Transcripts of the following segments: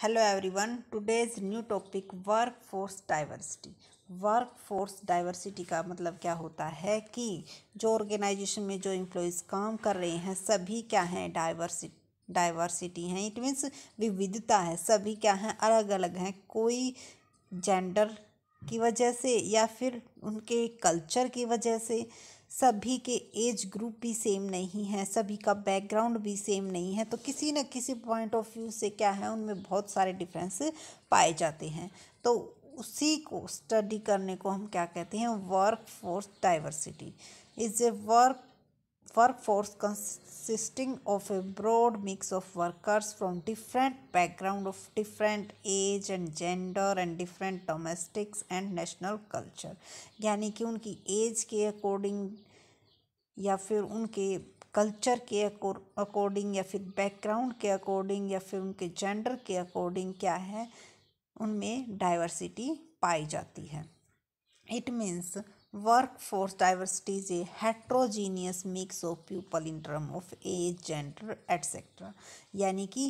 Hello everyone, today's new topic work force diversity का मतलब क्या होता है कि जो ऑर्गेनाइजेशन में जो एम्प्लॉयज़ काम कर रहे हैं सभी क्या हैं, डाइवर्सिटी हैं। इट मीन्स विविधता है, सभी क्या हैं, अलग अलग हैं। कोई जेंडर की वजह से या फिर उनके कल्चर की वजह से, सभी के एज ग्रुप भी सेम नहीं है, सभी का बैकग्राउंड भी सेम नहीं है, तो किसी न किसी पॉइंट ऑफ व्यू से क्या है, उनमें बहुत सारे डिफरेंस पाए जाते हैं। तो उसी को स्टडी करने को हम क्या कहते हैं, work force diversity is a work force consisting of a broad mix of workers from different background of different age and gender and different domestics and national culture. यानी कि उनकी एज के अकॉर्डिंग या फिर उनके कल्चर के according या फिर बैकग्राउंड के अकॉर्डिंग या फिर उनके जेंडर के अकॉर्डिंग क्या है, उनमें डाइवर्सिटी पाई जाती है। It means workforce diversity is a heterogeneous mix of people in terms of age, gender, etc. यानी कि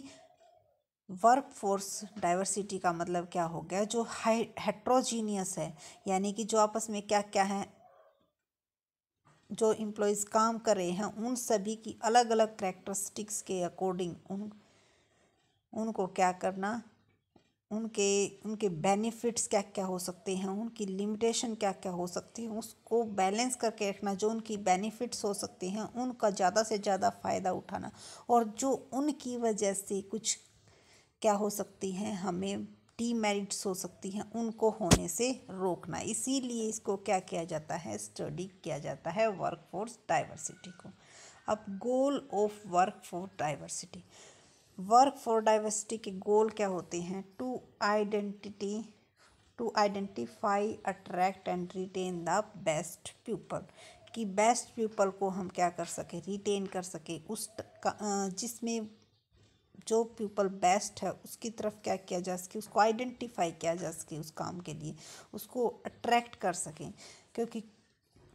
workforce diversity का मतलब क्या हो गया, जो heterogeneous है, यानी कि जो आपस में क्या क्या है, जो employees काम कर रहे हैं उन सभी की अलग अलग characteristics के according उनको क्या करना, उनके बेनिफिट्स क्या क्या हो सकते हैं, उनकी लिमिटेशन क्या क्या हो सकती है, उसको बैलेंस करके रखना। जो उनकी बेनिफिट्स हो सकते हैं उनका ज़्यादा से ज़्यादा फ़ायदा उठाना, और जो उनकी वजह से कुछ क्या हो सकती हैं, हमें डिमेरिट्स हो सकती हैं, उनको होने से रोकना। इसीलिए इसको क्या किया जाता है, स्टडी किया जाता है वर्कफोर्स डाइवर्सिटी को। अब goal of workforce diversity, workforce diversity के गोल क्या होते हैं, to identify attract and retain the best people, कि बेस्ट पीपल को हम क्या कर सके, रिटेन कर सके, उस जिसमें जो पीपल बेस्ट है उसकी तरफ क्या किया जा सके, उसको आइडेंटिफाई किया जा सके, उस काम के लिए उसको अट्रैक्ट कर सकें। क्योंकि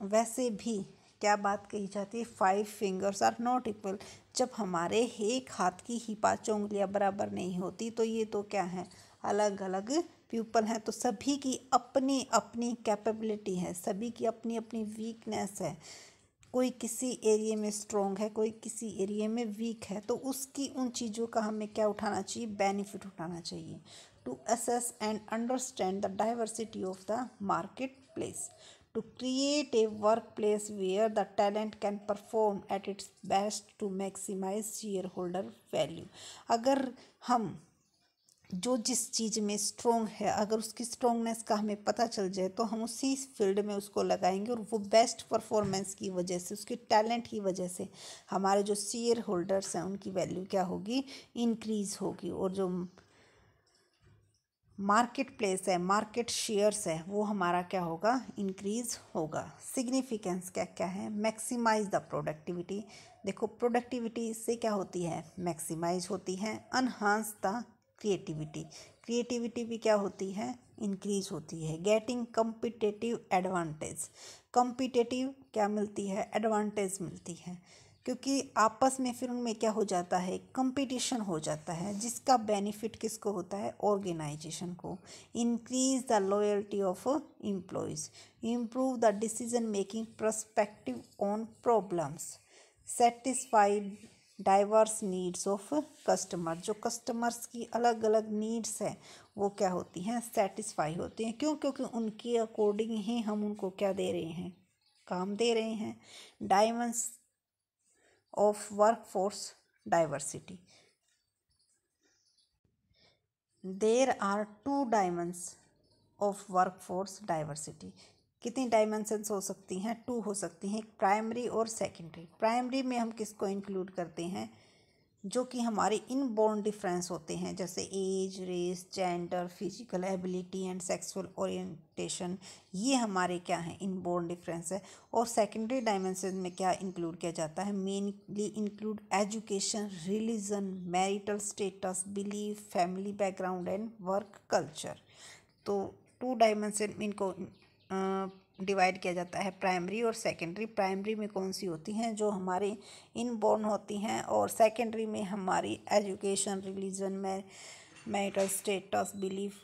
वैसे भी क्या बात कही जाती है, 5 fingers आर नॉट इक्वल, जब हमारे एक हाथ की ही 5 उंगलियां बराबर नहीं होती, तो ये तो क्या है, अलग अलग पीपल हैं। तो सभी की अपनी अपनी कैपेबिलिटी है, सभी की अपनी अपनी वीकनेस है, कोई किसी एरिया में स्ट्रॉन्ग है, कोई किसी एरिया में वीक है, तो उसकी उन चीज़ों का हमें क्या उठाना चाहिए, बेनिफिट उठाना चाहिए। To assess and understand the diversity of the market place, to create a workplace where the talent can perform at its best to maximize shareholder value। अगर हम जो जिस चीज़ में स्ट्रोंग है, अगर उसकी स्ट्रोंगनेस का हमें पता चल जाए, तो हम उसी फील्ड में उसको लगाएंगे, और वो बेस्ट परफॉर्मेंस की वजह से, उसके टैलेंट की वजह से हमारे जो शेयर होल्डर्स हैं उनकी वैल्यू क्या होगी, इंक्रीज़ होगी, और जो मार्केट प्लेस है, मार्केट शेयर्स है, वो हमारा क्या होगा, इंक्रीज़ होगा। सिग्निफिकेंस क्या क्या है, मैक्सिमाइज द प्रोडक्टिविटी, देखो प्रोडक्टिविटी से क्या होती है, मैक्सिमाइज होती है। अनहांस द क्रिएटिविटी, क्रिएटिविटी भी क्या होती है, इंक्रीज होती है। गेटिंग कॉम्पिटिटिव एडवांटेज, कॉम्पिटिटिव क्या मिलती है, एडवांटेज मिलती है, क्योंकि आपस में फिर उनमें क्या हो जाता है, कंपटीशन हो जाता है, जिसका बेनिफिट किसको होता है, ऑर्गेनाइजेशन को। Increase the loyalty of employees, improve the decision making perspective on problems, satisfy diverse needs of customer, जो कस्टमर्स की अलग अलग नीड्स है वो क्या होती हैं, सेटिस्फाई होती हैं। क्यों, क्योंकि उनके अकॉर्डिंग ही हम उनको क्या दे रहे हैं, काम दे रहे हैं। Diverse of workforce diversity, there are 2 dimensions of workforce diversity, कितनी डायमेंशंस हो सकती हैं, 2 हो सकती हैं, प्राइमरी और सेकेंडरी। प्राइमरी में हम किसको इंक्लूड करते हैं, जो कि हमारे इनबॉर्न डिफरेंस होते हैं, जैसे age, race, gender, physical ability and sexual orientation, ये हमारे क्या हैं, इनबॉर्न डिफरेंस है। और सेकेंडरी डायमेंशन में क्या इंक्लूड किया जाता है, mainly include education, religion, marital status, belief, family background and work culture. तो 2 डायमेंशन इनको डिवाइड किया जाता है, प्राइमरी और सेकेंडरी। प्राइमरी में कौन सी होती हैं, जो हमारे इनबॉर्न होती हैं, और सेकेंडरी में हमारी education, religion, marital status, belief,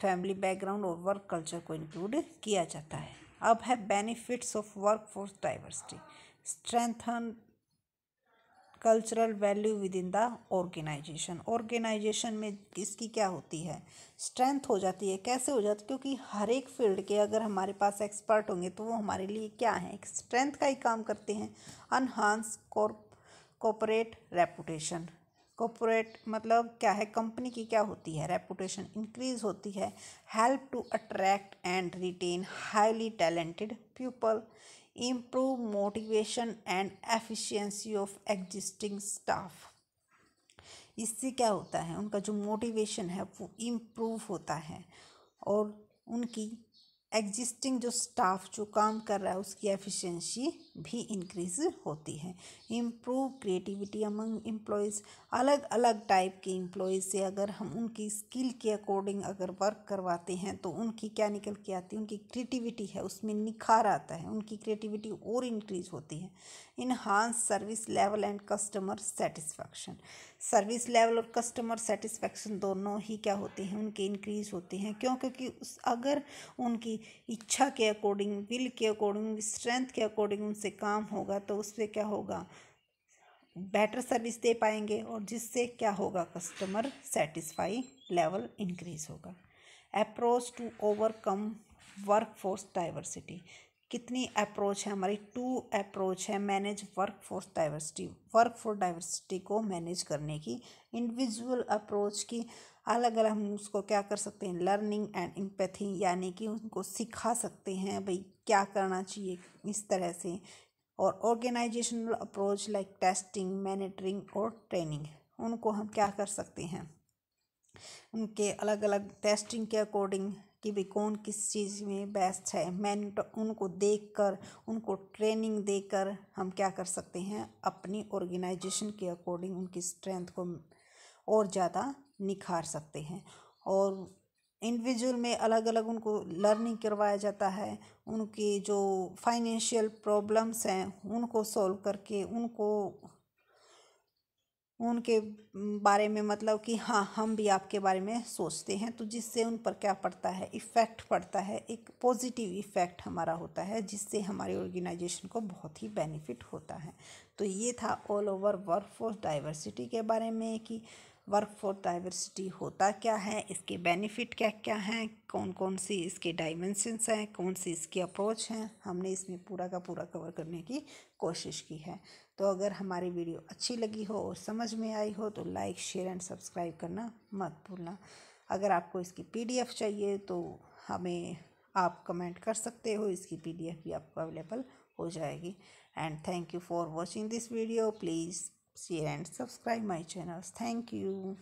family background और वर्क कल्चर को इंक्लूड किया जाता है। अब है benefits of workforce diversity. Strengthen cultural value within the organisation. Organisation में इसकी क्या होती है, स्ट्रेंथ हो जाती है। कैसे हो जाती है, क्योंकि हर एक फील्ड के अगर हमारे पास एक्सपर्ट होंगे तो वो हमारे लिए क्या है, एक स्ट्रेंथ का ही काम करते हैं। अनहांस कॉर्पोरेट रेपुटेशन। कॉर्पोरेट मतलब क्या है, कंपनी की क्या होती है, रेपुटेशन इंक्रीज होती है। Help to attract and retain highly talented people. Improve motivation and efficiency of existing staff. इससे क्या होता है, उनका जो मोटिवेशन है वो इम्प्रूव होता है और उनकी एग्जिस्टिंग जो स्टाफ जो काम कर रहा है उसकी एफिशिएंसी भी इंक्रीज होती है। Improve creativity among employees. अलग अलग टाइप के एम्प्लॉयज़ से अगर हम उनकी स्किल के अकॉर्डिंग अगर वर्क करवाते हैं तो उनकी क्या निकल के आती है, उनकी क्रिएटिविटी है उसमें निखार आता है, उनकी क्रिएटिविटी और इंक्रीज होती है। Enhance service level and customer satisfaction. Service level और कस्टमर सेटिस्फैक्शन दोनों ही क्या होते हैं, उनके इंक्रीज होते हैं। क्यों, क्योंकि अगर उनकी इच्छा के अकॉर्डिंग, विल के अकॉर्डिंग, स्ट्रेंथ के अकॉर्डिंग उनसे काम होगा तो उससे क्या होगा, बेटर सर्विस दे पाएंगे और जिससे क्या होगा, कस्टमर सेटिस्फाई लेवल इंक्रीज होगा। Approach to overcome workforce diversity. कितनी अप्रोच है हमारी, 2 अप्रोच है manage workforce diversity. Workforce diversity को मैनेज करने की इंडिविजुअल अप्रोच की अलग अलग हम उसको क्या कर सकते हैं, लर्निंग एंड एम्पैथी, यानी कि उनको सिखा सकते हैं भाई क्या करना चाहिए इस तरह से। और organisational approach like testing, monitoring और ट्रेनिंग, उनको हम क्या कर सकते हैं, उनके अलग अलग टेस्टिंग के अकॉर्डिंग कि भाई कौन किस चीज़ में बेस्ट है, उनको देखकर, उनको ट्रेनिंग देकर हम क्या कर सकते हैं, अपनी ऑर्गेनाइजेशन के अकॉर्डिंग उनकी स्ट्रेंथ को और ज़्यादा निखार सकते हैं। और इंडिविजुअल में अलग अलग उनको लर्निंग करवाया जाता है, उनके जो फाइनेंशियल प्रॉब्लम्स हैं उनको सॉल्व करके उनको उनके बारे में मतलब कि हाँ हम भी आपके बारे में सोचते हैं, तो जिससे उन पर क्या पड़ता है, इफ़ेक्ट पड़ता है, एक पॉजिटिव इफ़ेक्ट हमारा होता है जिससे हमारी ऑर्गेनाइजेशन को बहुत ही बेनिफिट होता है। तो ये था ऑल ओवर वर्कफोर्स डाइवर्सिटी के बारे में कि वर्कफोर्स डाइवर्सिटी होता क्या है, इसके बेनिफिट क्या क्या हैं, कौन कौन सी इसके डायमेंशंस हैं, कौन सी इसकी अप्रोच हैं। हमने इसमें पूरा का पूरा कवर करने की कोशिश की है। तो अगर हमारी वीडियो अच्छी लगी हो और समझ में आई हो तो लाइक, शेयर एंड सब्सक्राइब करना मत भूलना। अगर आपको इसकी PDF चाहिए तो हमें आप कमेंट कर सकते हो, इसकी PDF भी आपको अवेलेबल हो जाएगी। And thank you for watching this video. Please share and subscribe my channels. Thank you.